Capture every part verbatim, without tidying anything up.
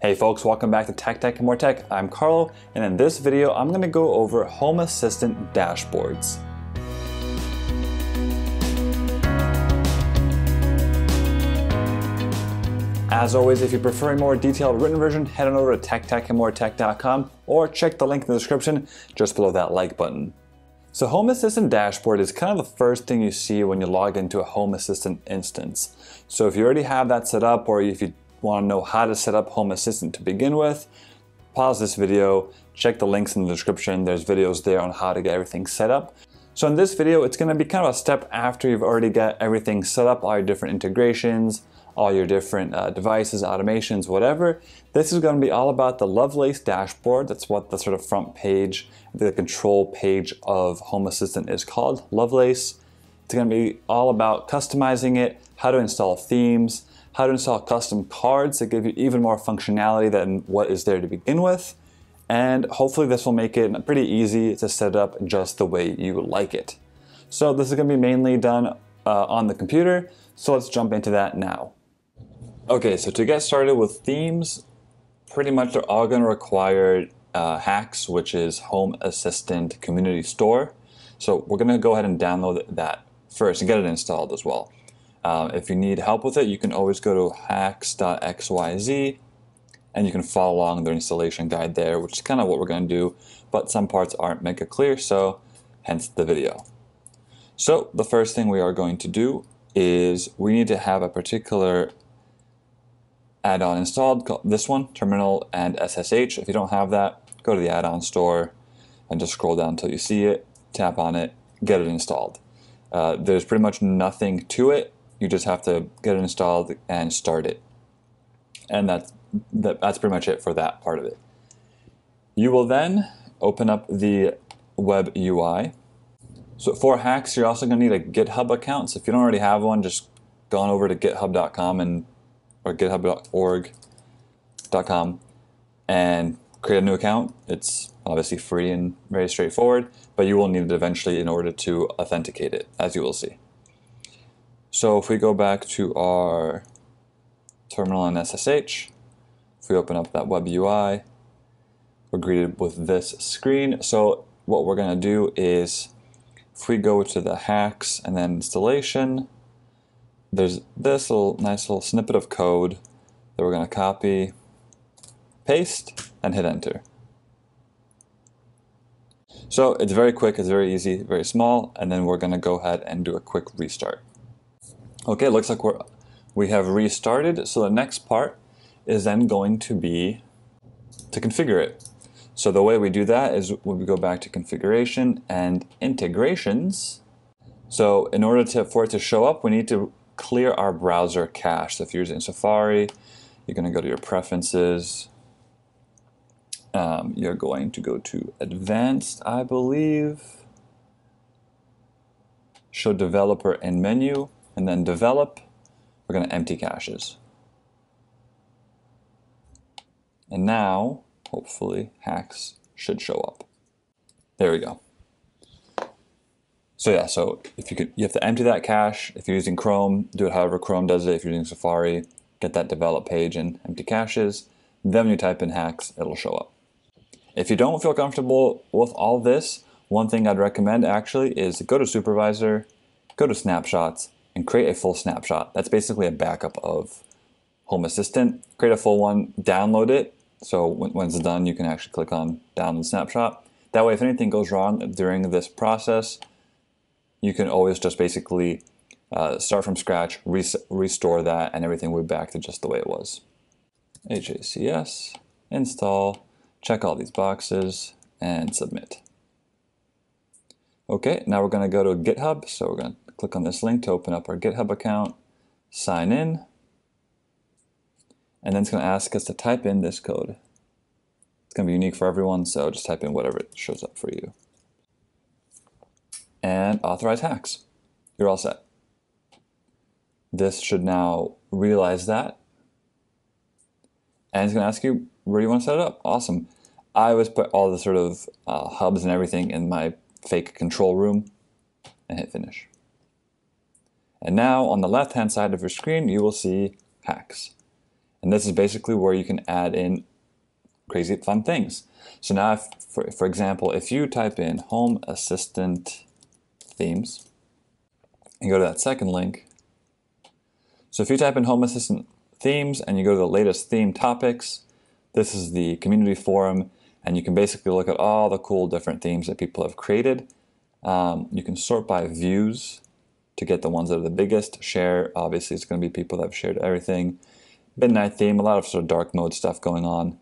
Hey folks, welcome back to Tech Tech and More Tech. I'm Carlo, and in this video, I'm gonna go over Home Assistant dashboards. As always, if you prefer a more detailed written version, head on over to tech tech and more tech dot com or check the link in the description just below that like button. So Home Assistant dashboard is kind of the first thing you see when you log into a Home Assistant instance. So if you already have that set up, or if you want to know how to set up Home Assistant to begin with, pause this video, check the links in the description. There's videos there on how to get everything set up. So in this video, it's going to be kind of a step after you've already got everything set up, all your different integrations, all your different uh, devices, automations, whatever. This is going to be all about the Lovelace dashboard. That's what the sort of front page, the control page of Home Assistant is called, Lovelace. It's going to be all about customizing it, how to install themes, how to install custom cards that give you even more functionality than what is there to begin with. And hopefully this will make it pretty easy to set up just the way you like it. So this is going to be mainly done uh, on the computer. So let's jump into that now. Okay, so to get started with themes, pretty much they're all going to require uh, HACS, which is Home Assistant Community Store. So we're going to go ahead and download that first and get it installed as well. Um, if you need help with it, you can always go to hacks dot X Y Z and you can follow along their installation guide there, which is kind of what we're going to do, but some parts aren't mega clear, so hence the video. So the first thing we are going to do is we need to have a particular add-on installed, this one, Terminal and S S H. If you don't have that, go to the add-on store and just scroll down until you see it, tap on it, get it installed. Uh, there's pretty much nothing to it. You just have to get it installed and start it. And that's, that, that's pretty much it for that part of it. You will then open up the web U I. So for HACS, you're also going to need a GitHub account. So if you don't already have one, just go on over to github dot com and or github dot org dot com and create a new account. It's obviously free and very straightforward, but you will need it eventually in order to authenticate it, as you will see. So if we go back to our Terminal and S S H, if we open up that web U I, we're greeted with this screen. So what we're going to do is if we go to the HACS and then installation, there's this little nice little snippet of code that we're going to copy, paste, and hit enter. So it's very quick, it's very easy, very small, and then we're going to go ahead and do a quick restart. Okay, looks like we're, we have restarted, so the next part is then going to be to configure it. So the way we do that is we go back to configuration and integrations. So in order to, for it to show up, we need to clear our browser cache. So if you're using Safari, you're going to go to your preferences. Um, you're going to go to advanced, I believe. Show developer and menu, and then develop. We're going to empty caches. And now, hopefully, HACS should show up. There we go. So yeah, so if you could, you have to empty that cache. If you're using Chrome, do it however Chrome does it. If you're using Safari, get that develop page and empty caches. Then when you type in HACS, it'll show up. If you don't feel comfortable with all this, one thing I'd recommend actually is go to Supervisor, go to Snapshots, and create a full snapshot. That's basically a backup of Home Assistant. Create a full one, download it. So when, when it's done, you can actually click on Download Snapshot. That way, if anything goes wrong during this process, you can always just basically uh, start from scratch, res restore that, and everything will be back to just the way it was. H A C S, install, check all these boxes, and submit. Okay, now we're going to go to GitHub. So we're going to click on this link to open up our GitHub account, sign in, and then it's going to ask us to type in this code. It's going to be unique for everyone, so just type in whatever shows up for you. And authorize HACS. You're all set. This should now realize that. And it's going to ask you where you want to set it up. Awesome. I always put all the sort of uh, hubs and everything in my fake control room and hit finish. And now on the left hand side of your screen, you will see HACS. And this is basically where you can add in crazy fun things. So now, if, for, for example, if you type in Home Assistant themes and go to that second link. So if you type in Home Assistant themes and you go to the latest theme topics, this is the community forum, and you can basically look at all the cool different themes that people have created. Um, you can sort by views to get the ones that are the biggest. Share, obviously, it's going to be people that have shared everything. Midnight theme, a lot of sort of dark mode stuff going on.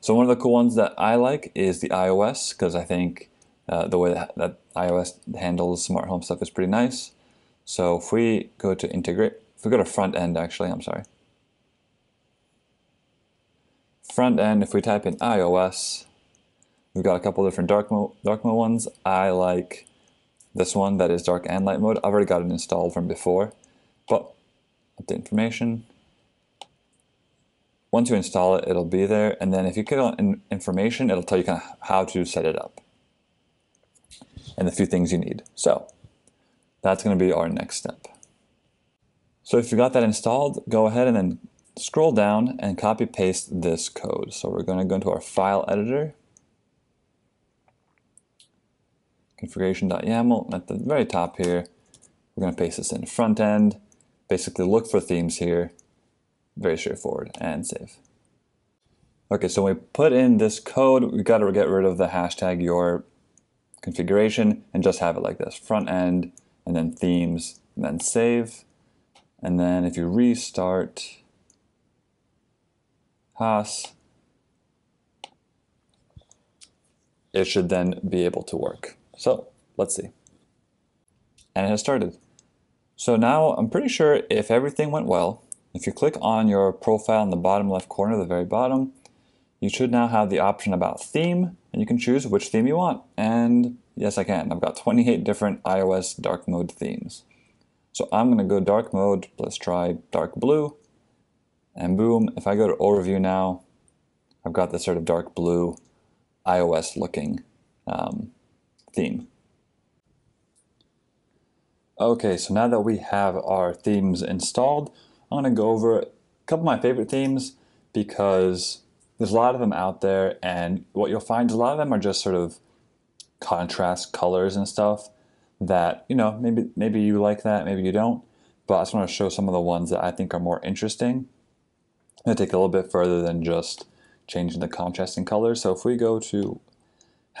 So one of the cool ones that I like is the iOS, because I think uh, the way that, that iOS handles smart home stuff is pretty nice. So if we go to integrate, if we go to front end, actually, I'm sorry. Front end, if we type in iOS, we've got a couple different dark mode, dark mode ones. I like this one that is dark and light mode. I've already got it installed from before, but update information. Once you install it, it'll be there, and then if you click on information, it'll tell you kind of how to set it up and the few things you need. So that's going to be our next step. So if you got that installed, go ahead and then scroll down and copy paste this code. So we're going to go into our file editor, configuration.yaml, at the very top here. We're going to paste this in front end, basically look for themes here. Very straightforward, and save. Okay, so when we put in this code, we got to get rid of the hashtag your configuration and just have it like this, front end, and then themes, and then save. And then if you restart H A C S, it should then be able to work. So let's see. And it has started. So now I'm pretty sure if everything went well, if you click on your profile in the bottom left corner, the very bottom, you should now have the option about theme, and you can choose which theme you want. And yes, I can. I've got twenty-eight different iOS dark mode themes. So I'm going to go dark mode. Let's try dark blue. And boom, if I go to overview now, I've got this sort of dark blue iOS looking um, theme. Okay, so now that we have our themes installed, I'm going to go over a couple of my favorite themes because there's a lot of them out there, and what you'll find is a lot of them are just sort of contrast colors and stuff that, you know, maybe maybe you like that, maybe you don't, but I just want to show some of the ones that I think are more interesting. I'm going to take it a little bit further than just changing the contrasting colors. So if we go to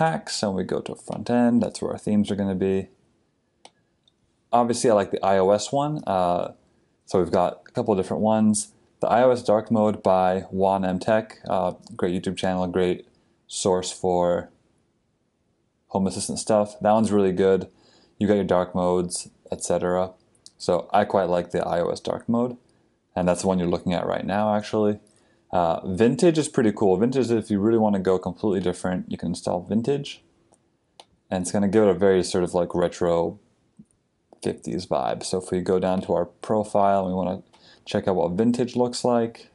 H A C S and we go to front end, that's where our themes are going to be. Obviously, I like the iOS one. Uh, So we've got a couple of different ones. The iOS Dark Mode by Juan M. Tech, uh, great YouTube channel, great source for Home Assistant stuff. That one's really good. You got your dark modes, et cetera. So I quite like the iOS Dark Mode, and that's the one you're looking at right now, actually. Uh, Vintage is pretty cool. Vintage, if you really want to go completely different, you can install Vintage, and it's going to give it a very sort of like retro fifties vibe. So if we go down to our profile, we want to check out what Vintage looks like.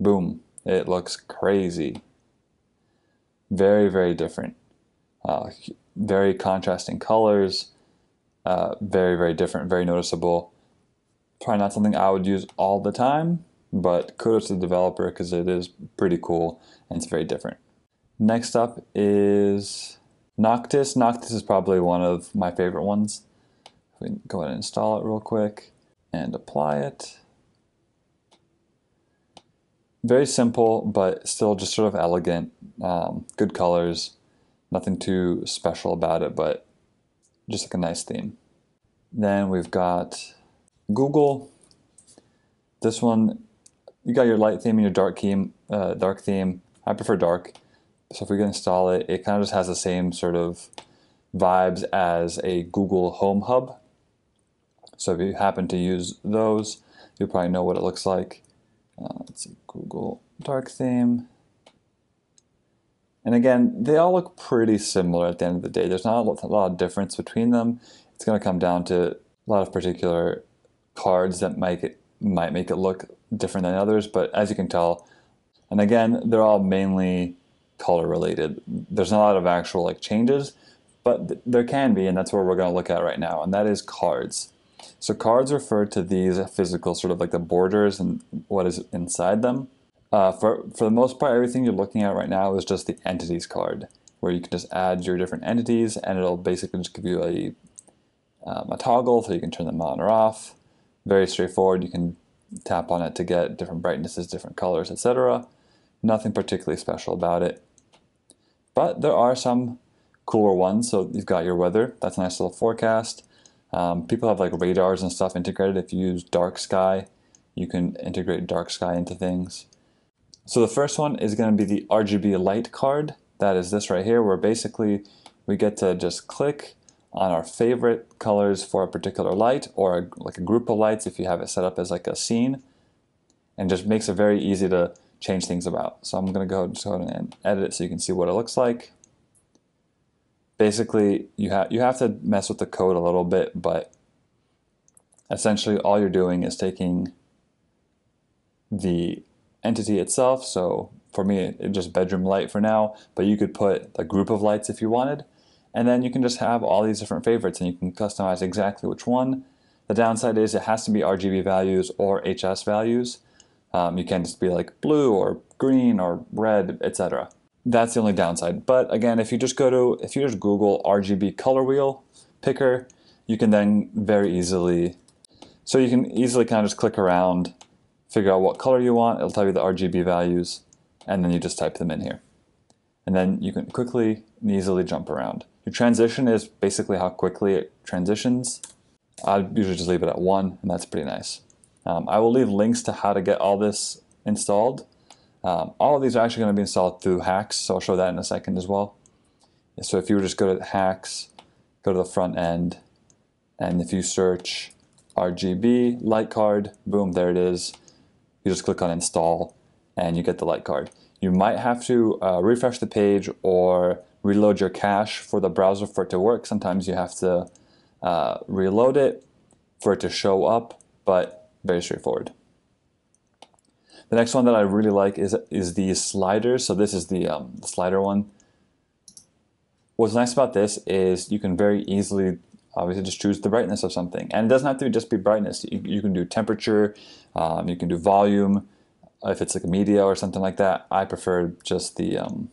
Boom, it looks crazy. Very, very different. Uh, very contrasting colors. Uh, very, very different, very noticeable. Probably not something I would use all the time, but kudos to the developer because it is pretty cool and it's very different. Next up is Noctis. Noctis is probably one of my favorite ones. We can go ahead and install it real quick and apply it. Very simple, but still just sort of elegant. Um, good colors, nothing too special about it, but just like a nice theme. Then we've got Google. This one, you got your light theme and your dark theme. Uh, dark theme. I prefer dark. So if we can install it, it kind of just has the same sort of vibes as a Google Home Hub. So if you happen to use those, you'll probably know what it looks like. Uh, let's see, Google Dark Theme. And again, they all look pretty similar at the end of the day. There's not a lot of difference between them. It's going to come down to a lot of particular cards that might, it, might make it look different than others, but as you can tell, and again, they're all mainly color related. There's not a lot of actual like changes, but th there can be, and that's what we're going to look at right now, and that is cards. So cards refer to these physical sort of like the borders and what is inside them. Uh, for, for the most part, everything you're looking at right now is just the entities card, where you can just add your different entities and it'll basically just give you a, um, a toggle so you can turn them on or off. Very straightforward. You can tap on it to get different brightnesses, different colors, et cetera. Nothing particularly special about it. But there are some cooler ones. So you've got your weather. That's a nice little forecast. Um, people have like radars and stuff integrated. If you use Dark Sky, you can integrate Dark Sky into things. So the first one is going to be the R G B light card. That is this right here, where basically we get to just click on our favorite colors for a particular light, or a, like a group of lights if you have it set up as like a scene, and just makes it very easy to change things about. So I'm going to go just go ahead and edit it so you can see what it looks like. Basically, you have you have to mess with the code a little bit, but essentially all you're doing is taking the entity itself. So for me, it just bedroom light for now, but you could put a group of lights if you wanted. And then you can just have all these different favorites and you can customize exactly which one. The downside is it has to be R G B values or H S values. Um, you can't just be like blue or green or red, et cetera. That's the only downside. But again, if you just go to, if you just Google R G B color wheel picker, you can then very easily, so you can easily kind of just click around, figure out what color you want. It'll tell you the R G B values, and then you just type them in here. And then you can quickly and easily jump around. Your transition is basically how quickly it transitions. I usually just leave it at one, and that's pretty nice. Um, I will leave links to how to get all this installed. Um, all of these are actually going to be installed through hacks, so I'll show that in a second as well. So if you just go to hacks, go to the front end, and if you search R G B light card, boom, there it is. You just click on install, and you get the light card. You might have to uh, refresh the page or reload your cache for the browser for it to work. Sometimes you have to uh, reload it for it to show up, but very straightforward. The next one that I really like is, is the sliders. So this is the um, slider one. What's nice about this is you can very easily obviously just choose the brightness of something. And it doesn't have to just be brightness. You, you can do temperature, um, you can do volume, if it's like a media or something like that. I prefer just the um,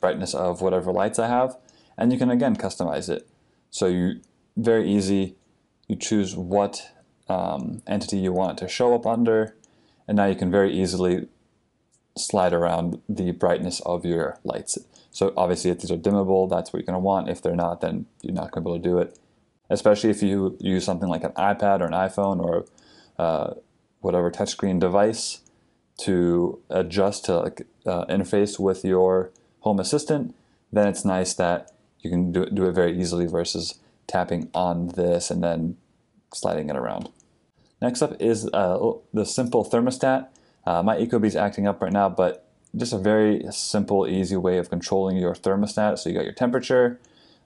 brightness of whatever lights I have, and you can again customize it. So you very easy, you choose what um, entity you want it to show up under, and now you can very easily slide around the brightness of your lights. So obviously if these are dimmable, that's what you're going to want. If they're not, then you're not going to be able to do it, especially if you use something like an iPad or an iPhone or uh, whatever touchscreen device to adjust to like, uh, interface with your Home Assistant. Then it's nice that you can do it, do it very easily versus tapping on this and then sliding it around. Next up is uh, the simple thermostat. Uh, my Ecobee is acting up right now, but just a very simple, easy way of controlling your thermostat. So you got your temperature,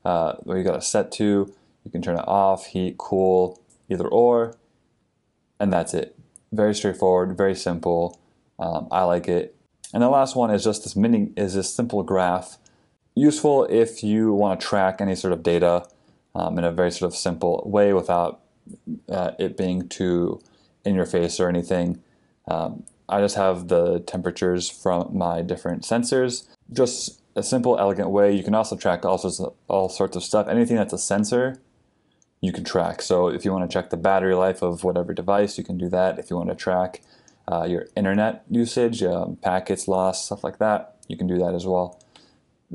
uh, where you got it set to, you can turn it off, heat, cool, either or, and that's it. Very straightforward, very simple. Um, I like it. And the last one is just this mini, is this simple graph. Useful if you want to track any sort of data um, in a very sort of simple way without uh, it being too in your face or anything. Um, I just have the temperatures from my different sensors. Just a simple, elegant way. You can also track all sorts of, all sorts of stuff. Anything that's a sensor, you can track. So if you want to check the battery life of whatever device, you can do that. If you want to track Uh, your internet usage, um, packets lost, stuff like that, you can do that as well.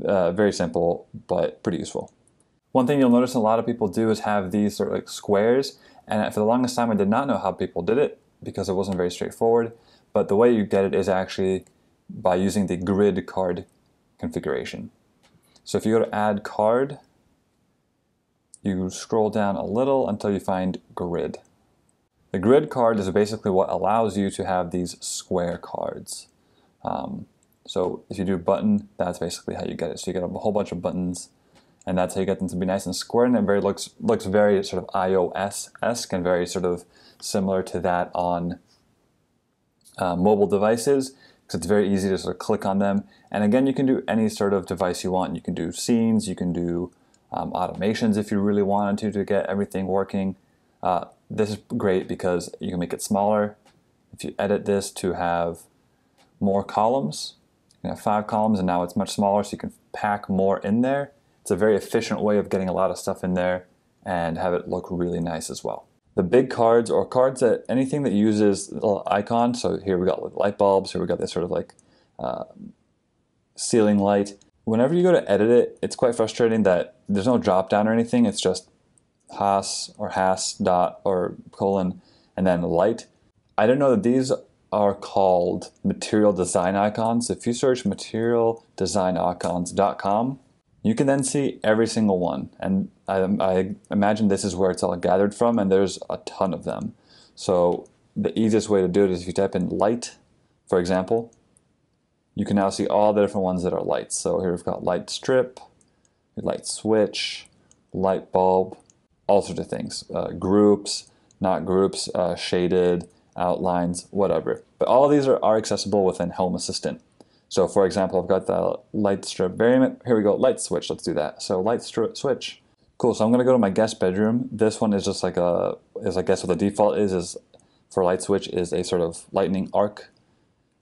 Uh, very simple, but pretty useful. One thing you'll notice a lot of people do is have these sort of like squares, and for the longest time I did not know how people did it because it wasn't very straightforward, but the way you get it is actually by using the grid card configuration. So if you go to add card, you scroll down a little until you find grid. The grid card is basically what allows you to have these square cards. Um, so if you do button, that's basically how you get it. So you get a whole bunch of buttons, and that's how you get them to be nice and square, and it very looks, looks very sort of iOS-esque and very sort of similar to that on uh, mobile devices, because it's very easy to sort of click on them. And again, you can do any sort of device you want. You can do scenes, you can do um, automations if you really wanted to to get everything working. Uh, This is great because you can make it smaller. If you edit this to have more columns, you have five columns and now it's much smaller, so you can pack more in there. It's a very efficient way of getting a lot of stuff in there and have it look really nice as well. The big cards, or cards that anything that uses little icon, so here we got light bulbs, here we got this sort of like uh, ceiling light. Whenever you go to edit it, it's quite frustrating that there's no drop down or anything, it's just H A C S or H A S dot or colon and then light. I don't know that these are called Material Design Icons. If you search material design icons dot com, you can then see every single one. And I, I imagine this is where it's all gathered from, and there's a ton of them. So the easiest way to do it is if you type in light, for example, you can now see all the different ones that are lights. So here we've got light strip, light switch, light bulb, all sorts of things, uh, groups, not groups, uh, shaded, outlines, whatever. But all these are, are accessible within Home Assistant. So for example, I've got the light strip variant. Here we go, light switch, let's do that. So light strip switch. Cool, so I'm gonna go to my guest bedroom. This one is just like a, is I guess what the default is, is for light switch is a sort of lightning arc.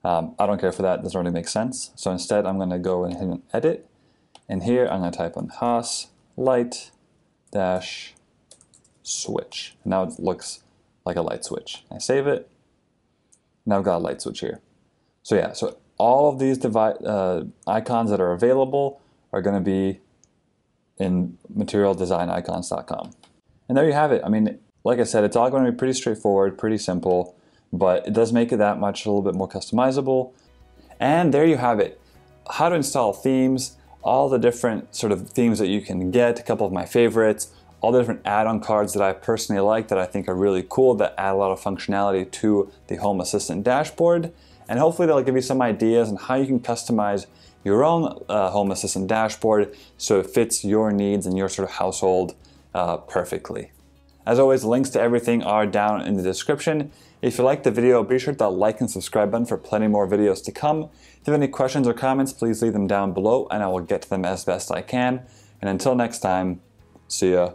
Um, I don't care for that, it doesn't really make sense. So instead I'm gonna go and hit an edit. And here I'm gonna type on H A C S light dash switch. And now it looks like a light switch. I save it, now I've got a light switch here. So yeah, so all of these uh, icons that are available are gonna be in material design icons dot com. And there you have it. I mean, like I said, it's all gonna be pretty straightforward, pretty simple, but it does make it that much a little bit more customizable. And there you have it. How to install themes, all the different sort of themes that you can get, a couple of my favorites, all the different add-on cards that I personally like that I think are really cool that add a lot of functionality to the Home Assistant dashboard. And hopefully they'll give you some ideas on how you can customize your own uh, Home Assistant dashboard so it fits your needs and your sort of household uh, perfectly. As always, links to everything are down in the description. If you liked the video, be sure to like and subscribe button for plenty more videos to come. If you have any questions or comments, please leave them down below and I will get to them as best I can. And until next time, see ya.